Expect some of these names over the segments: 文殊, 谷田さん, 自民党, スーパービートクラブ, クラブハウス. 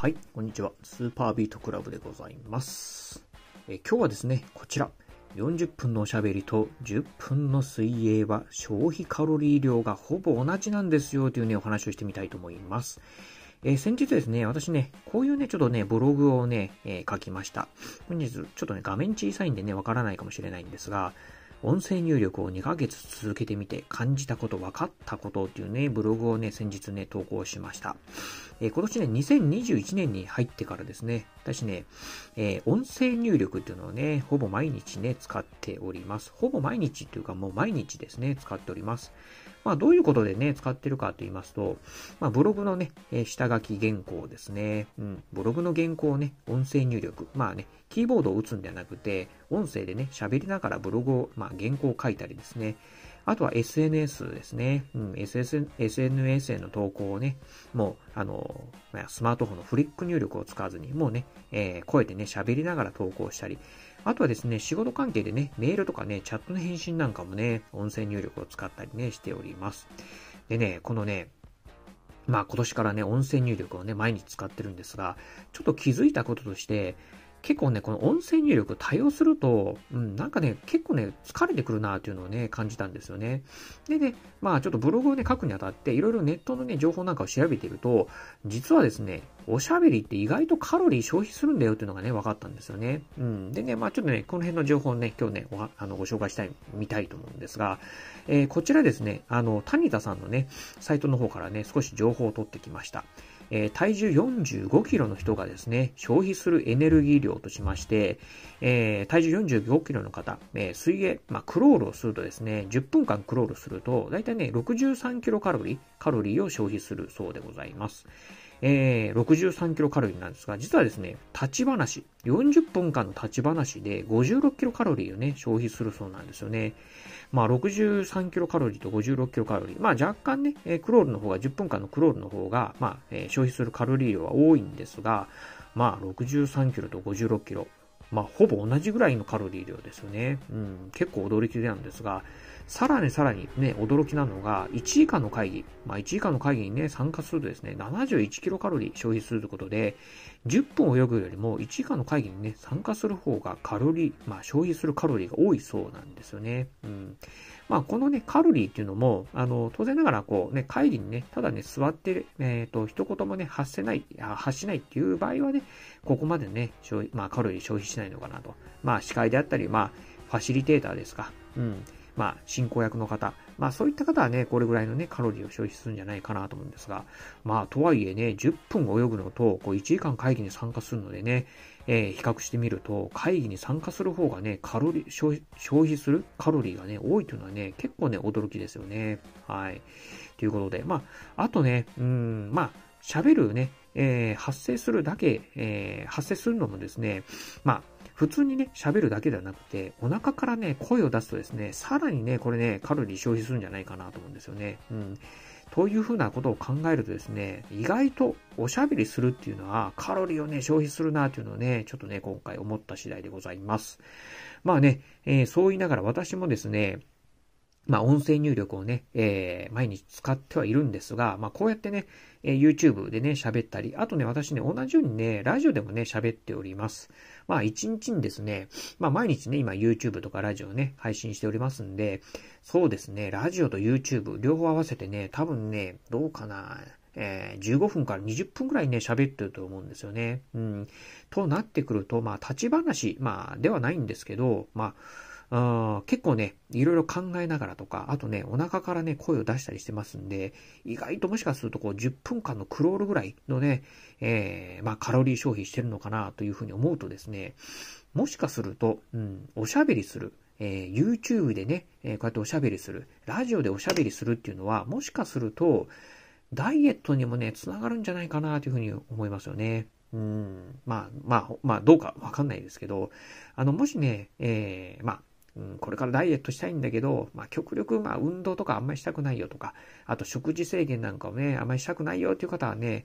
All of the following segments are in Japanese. はい、こんにちは。スーパービートクラブでございます。今日はですね、こちら。40分のおしゃべりと10分の水泳は消費カロリー量がほぼ同じなんですよというね、お話をしてみたいと思います。先日ですね、私ね、こういうね、ちょっとね、ブログをね、書きました。本日、ちょっとね、画面小さいんでね、わからないかもしれないんですが、音声入力を2ヶ月続けてみて感じたこと、分かったことっていうね、ブログをね、先日ね、投稿しました。今年ね、2021年に入ってからですね、私ね、音声入力っていうのをね、ほぼ毎日ね、使っております。ほぼ毎日というか、もう毎日ですね、使っております。まあ、どういうことでね、使ってるかと言いますと、まあ、ブログのね、下書き原稿ですね、うん、ブログの原稿をね、音声入力、まあね、キーボードを打つんじゃなくて、音声でね、喋りながらブログを、まあ、原稿を書いたりですね。あとは SNS ですね。うん、SNS への投稿をね、もう、スマートフォンのフリック入力を使わずに、もうね、声でね、喋りながら投稿したり、あとはですね、仕事関係でね、メールとかね、チャットの返信なんかもね、音声入力を使ったりね、しております。でね、このね、まあ今年からね、音声入力をね、毎日使ってるんですが、ちょっと気づいたこととして、結構ね、この音声入力多用すると、うん、なんかね、結構ね、疲れてくるなっていうのをね、感じたんですよね。でね、まあちょっとブログをね、書くにあたって、いろいろネットのね、情報なんかを調べていると、実はですね、おしゃべりって意外とカロリー消費するんだよっていうのがね、分かったんですよね。うん。でね、まあちょっとね、この辺の情報をね、今日ね、ご紹介したい、見たいと思うんですが、こちらですね、谷田さんのね、サイトの方からね、少し情報を取ってきました。体重45キロの人がですね、消費するエネルギー量としまして、体重45キロの方、水泳、まあ、クロールをするとですね、10分間クロールすると、だいたいね、63キロカロリーを消費するそうでございます。63キロカロリーなんですが、実はですね、立ち話、40分間の立ち話で56キロカロリーをね、消費するそうなんですよね。まあ、63キロカロリーと56キロカロリー。まあ、若干ね、クロールの方が、10分間のクロールの方が、まあ、消費するカロリー量は多いんですが、まあ、63キロと56キロ。まあ、ほぼ同じぐらいのカロリー量ですよね。うん、結構驚きなんですが、さらにね、驚きなのが、1時間の会議にね、参加するとですね、71キロカロリー消費するということで、10分泳ぐよりも1時間の会議にね、参加する方が消費するカロリーが多いそうなんですよね。うん。まあ、このね、カロリーっていうのも、当然ながらこうね、会議にね、ただね、座って、一言もね、発しないっていう場合はね、ここまでね、まあ、カロリー消費しないのかなと。まあ、司会であったり、まあ、ファシリテーターですか。うん。まあ、進行役の方。まあ、そういった方はね、これぐらいのね、カロリーを消費するんじゃないかなと思うんですが。まあ、とはいえね、10分泳ぐのと、1時間会議に参加するのでね、比較してみると、会議に参加する方がね、消費するカロリーがね、多いというのはね、結構ね、驚きですよね。はい。ということで、まあ、あとね、まあ、喋るね、発声するのもですね、まあ、普通にね、喋るだけではなくて、お腹からね、声を出すとですね、さらにね、これね、カロリー消費するんじゃないかなと思うんですよね。うん。というふうなことを考えるとですね、意外とおしゃべりするっていうのは、カロリーをね、消費するなというのをね、ちょっとね、今回思った次第でございます。まあね、そう言いながら私もですね、まあ、音声入力をね、毎日使ってはいるんですが、まあ、こうやってね、YouTube でね、喋ったり、あとね、私ね、同じようにね、ラジオでもね、喋っております。まあ、一日にですね、まあ、毎日ね、今、YouTube とかラジオね、配信しておりますんで、そうですね、ラジオと YouTube、両方合わせてね、多分ね、どうかな、15分から20分くらいね、喋ってると思うんですよね。うん。となってくると、まあ、立ち話、まあ、ではないんですけど、まあ、結構ね、いろいろ考えながらとか、あとね、お腹からね、声を出したりしてますんで、意外ともしかすると、こう、10分間のクロールぐらいのね、まあ、カロリー消費してるのかな、というふうに思うとですね、もしかすると、うん、おしゃべりする、YouTube でね、こうやっておしゃべりする、ラジオでおしゃべりするっていうのは、もしかすると、ダイエットにもね、つながるんじゃないかな、というふうに思いますよね。うん、まあ、どうかわかんないですけど、もしね、まあ、これからダイエットしたいんだけど、まあ、極力、まあ、運動とかあんまりしたくないよとか、あと食事制限なんかをね、あんまりしたくないよっていう方はね、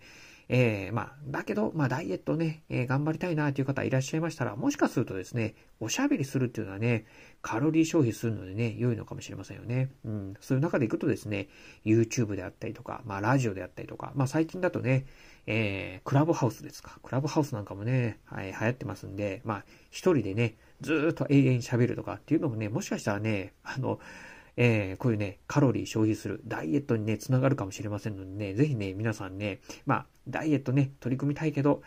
だけど、ダイエットね、頑張りたいなという方いらっしゃいましたら、もしかするとですね、おしゃべりするっていうのはね、カロリー消費するのでね、良いのかもしれませんよね。そういう中でいくとですね、YouTube であったりとか、ラジオであったりとか、最近だとね、クラブハウスですか。クラブハウスなんかもね、流行ってますんで、一人でね、ずーっと永遠喋るとかっていうのもね、もしかしたらね、こういうね、カロリー消費する、ダイエットにね、つながるかもしれませんのでね、ぜひね、皆さんね、ダイエットね、取り組みたいけど、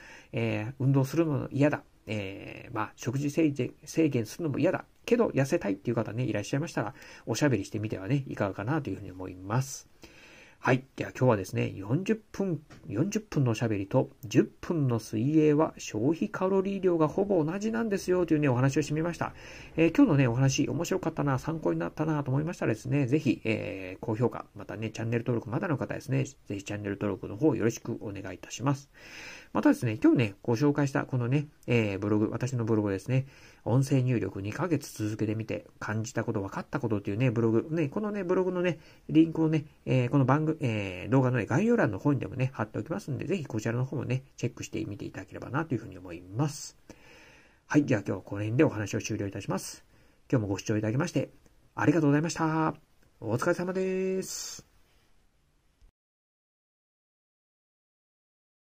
運動するのも嫌だ、食事制限するのも嫌だ、けど、痩せたいっていう方ね、いらっしゃいましたら、おしゃべりしてみてはね、いかがかなというふうに思います。はい。では今日はですね、40分のおしゃべりと10分の水泳は消費カロリー量がほぼ同じなんですよというね、お話をしてみました。今日のね、お話面白かったな、参考になったなと思いましたらですね、ぜひ、高評価、またね、チャンネル登録まだの方ですね、ぜひチャンネル登録の方よろしくお願いいたします。またですね、今日ね、ご紹介したこのね、私のブログですね、音声入力2ヶ月続けてみて感じたこと、分かったことというね、ブログ、ね、このね、ブログのね、リンクをね、この動画の、ね、概要欄の方にでもね、貼っておきますので、ぜひこちらの方もね、チェックしてみていただければなというふうに思います。はい、じゃあ今日はこの辺でお話を終了いたします。今日もご視聴いただきまして、ありがとうございました。お疲れ様です。